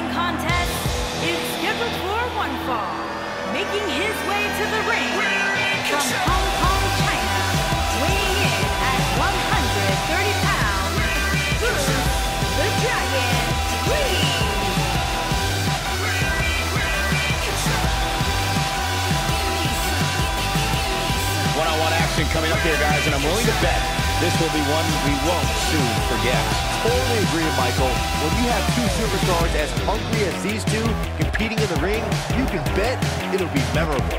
wrestling contest is scheduled for one fall, making his way to the ring from Hong Kong, China, weighing in at 130 pounds, Bruce the Dragon Lee. One-on-one action coming up here, guys, and I'm willing to bet this will be one we won't soon forget. Totally agree with Michael. When you have two superstars as hungry as these two competing in the ring, you can bet it'll be memorable.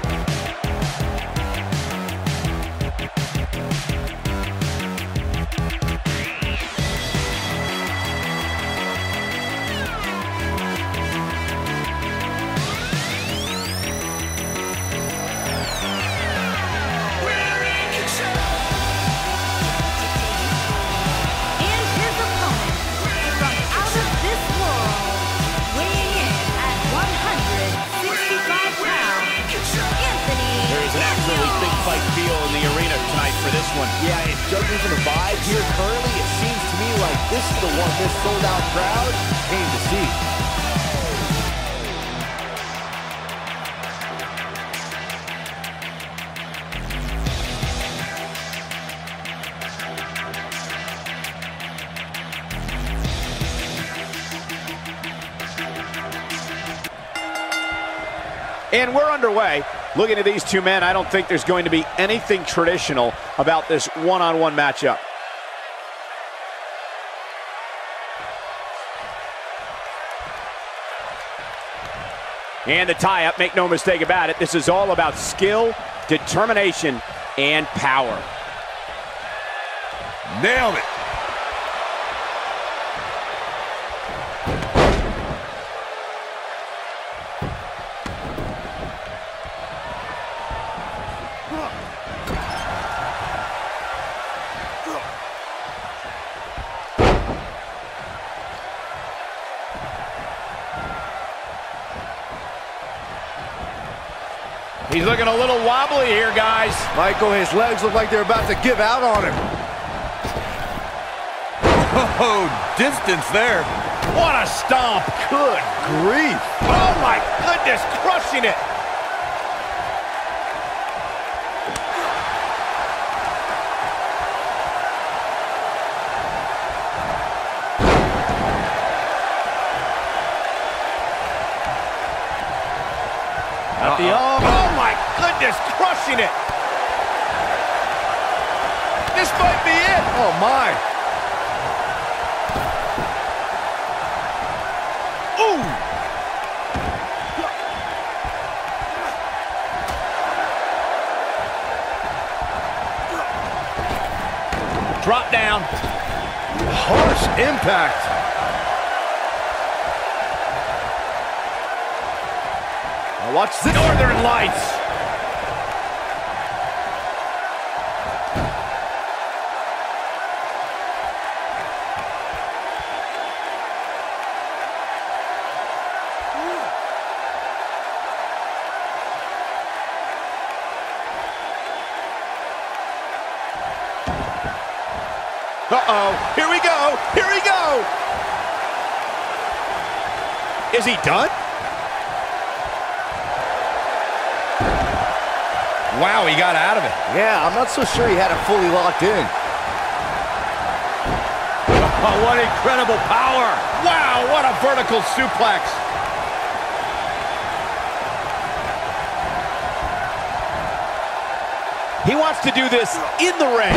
Yeah, and judging from the vibe here currently, it seems to me like this is the one this sold-out crowd came to see. And we're underway. Looking at these two men, I don't think there's going to be anything traditional about this one-on-one matchup. And the tie-up, make no mistake about it, this is all about skill, determination, and power. Nailed it. He's looking a little wobbly here, guys. Michael, his legs look like they're about to give out on him. Oh, distance there. What a stomp. Good grief. Oh, my goodness, crushing it. At the arm. Oh, my goodness, crushing it. This might be it. Oh, my. Ooh. Drop down. Harsh impact. Watch the Northern Lights. Uh-oh. Here we go. Here we go. Is he done? Wow, he got out of it. Yeah, I'm not so sure he had it fully locked in. Oh, what incredible power. Wow, what a vertical suplex. He wants to do this in the ring.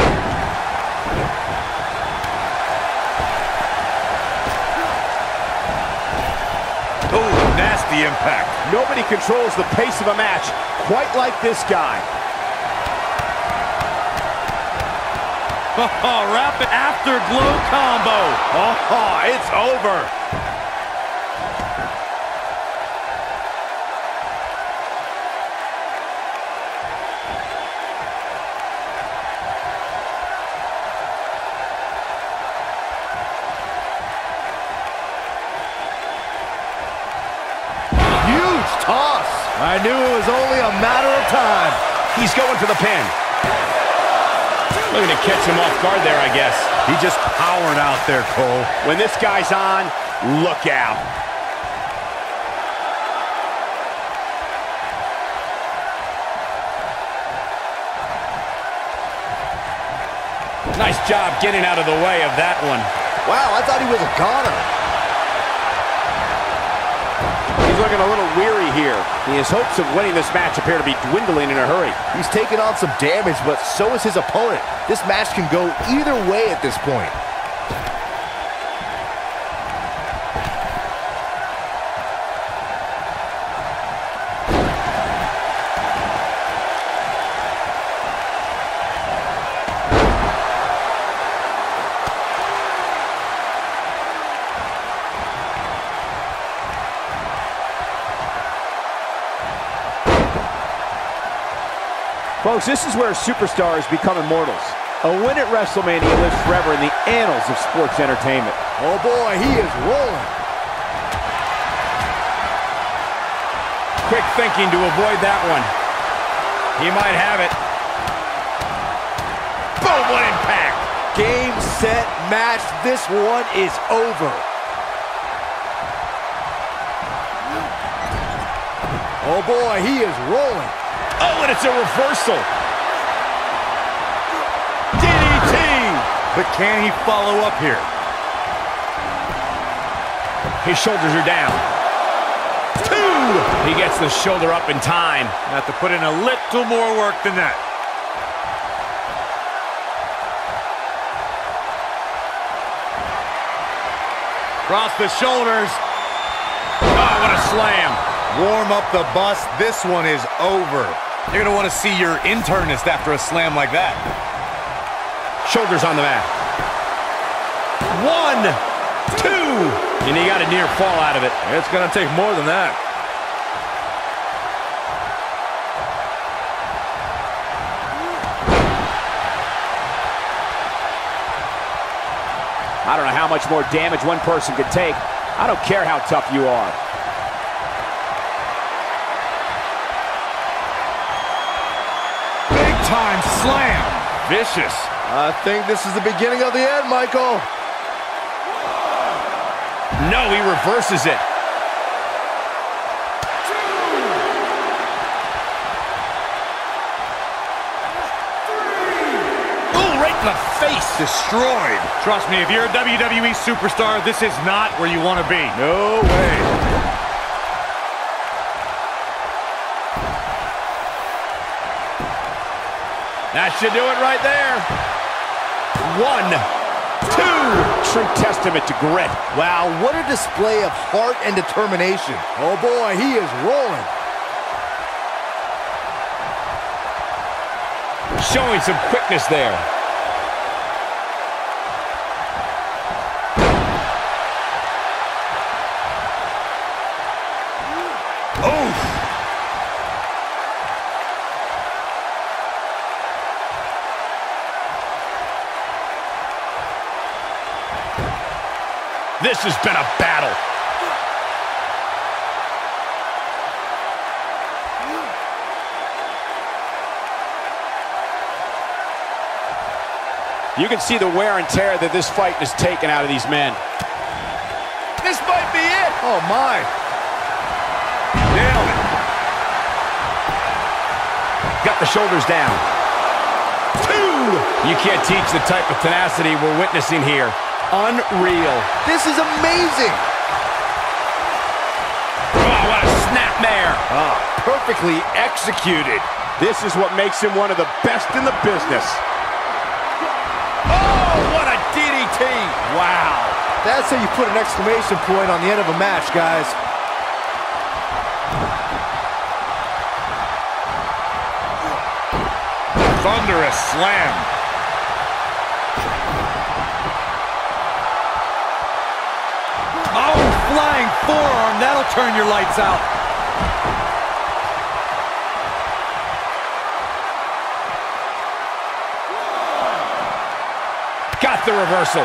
Oh, nasty impact. Nobody controls the pace of a match quite like this guy. Oh, rapid afterglow combo. Oh, it's over. Huge toss. I knew it was only a matter of time. He's going for the pin. Looking to catch him off guard there, I guess. He just powered out there, Cole. When this guy's on, look out. job getting out of the way of that one. Wow, I thought he was a goner. He's looking a little weary here. His hopes of winning this match appear to be dwindling in a hurry. He's taken on some damage, but so is his opponent. This match can go either way at this point. Folks, this is where superstars become immortals. A win at WrestleMania lives forever in the annals of sports entertainment. Oh boy, he is rolling. Quick thinking to avoid that one. He might have it. Boom, what impact. Game, set, match. This one is over. Oh boy, he is rolling. Oh, and it's a reversal. DDT! But can he follow up here? His shoulders are down. Two! He gets the shoulder up in time. Have to put in a little more work than that. Cross the shoulders. Oh, what a slam. Warm up the bus. This one is over. You're going to want to see your internist after a slam like that. Shoulders on the mat. 1, 2. And he got a near fall out of it. It's going to take more than that. I don't know how much more damage one person could take. I don't care how tough you are. Time slam. Vicious. I think this is the beginning of the end, Michael. No, he reverses it. 2. 3. Ooh, right in the face. Destroyed. Trust me, if you're a WWE superstar, this is not where you want to be. No way. That should do it right there. 1, 2. True testament to grit. Wow, what a display of heart and determination. Oh boy, he is rolling. Showing some quickness there. This has been a battle. You can see the wear and tear that this fight has taken out of these men. This might be it. Oh, my. Nailed it. Got the shoulders down. 2. You can't teach the type of tenacity we're witnessing here. Unreal. This is amazing. Oh, what a snapmare. Oh, perfectly executed. This is what makes him one of the best in the business. Oh, what a DDT. Wow. That's how you put an exclamation point on the end of a match, guys. Thunderous slam. Flying forearm, that'll turn your lights out. Got the reversal.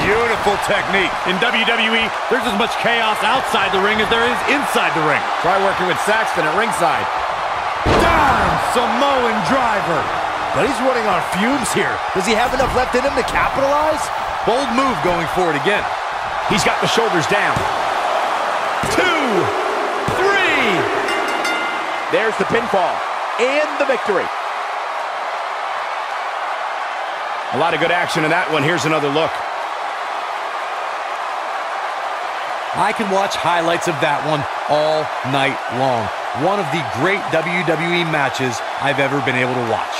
2. Beautiful technique. In WWE, there's as much chaos outside the ring as there is inside the ring. Try working with Saxton at ringside. Down, Samoan driver. But he's running on fumes here. Does he have enough left in him to capitalize? Bold move going forward again. He's got the shoulders down. 2, 3. There's the pinfall and the victory. A lot of good action in that one. Here's another look. I can watch highlights of that one all night long. One of the great WWE matches I've ever been able to watch.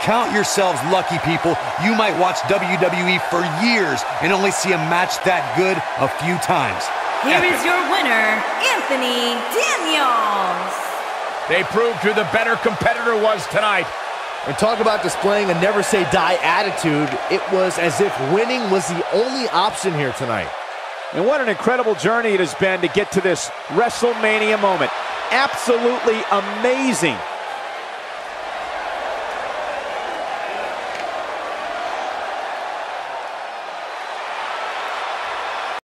Count yourselves lucky, people. You might watch WWE for years and only see a match that good a few times. Here is your winner, Anthony Daniels. They proved who the better competitor was tonight. And talk about displaying a never-say-die attitude. It was as if winning was the only option here tonight. And what an incredible journey it has been to get to this WrestleMania moment. Absolutely amazing.